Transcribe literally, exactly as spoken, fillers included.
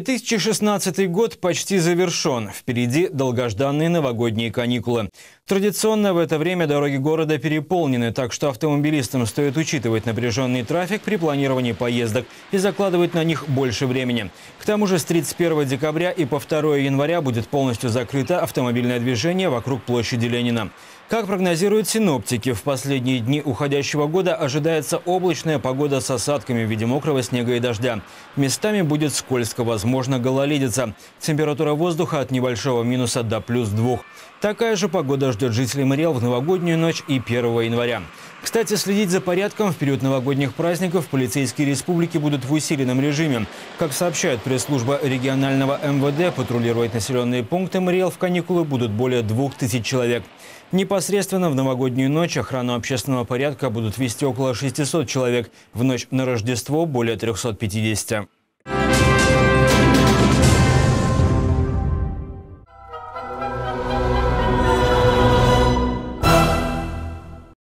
две тысячи шестнадцатый год почти завершен. Впереди долгожданные новогодние каникулы. Традиционно в это время дороги города переполнены, так что автомобилистам стоит учитывать напряженный трафик при планировании поездок и закладывать на них больше времени. К тому же с тридцать первого декабря и по второе января будет полностью закрыто автомобильное движение вокруг площади Ленина. Как прогнозируют синоптики, в последние дни уходящего года ожидается облачная погода с осадками в виде мокрого снега и дождя. Местами будет скользко, возможно, гололедица. Температура воздуха от небольшого минуса до плюс двух. Такая же погода ждет жителей Марий Эл в новогоднюю ночь и первого января. Кстати, следить за порядком в период новогодних праздников полицейские республики будут в усиленном режиме. Как сообщает пресс-служба регионального эм вэ дэ, патрулировать населенные пункты Марий Эл в каникулы будут более двух тысяч человек. Непосредственно в новогоднюю ночь охрану общественного порядка будут вести около шестисот человек, в ночь на Рождество – более трёхсот пятидесяти.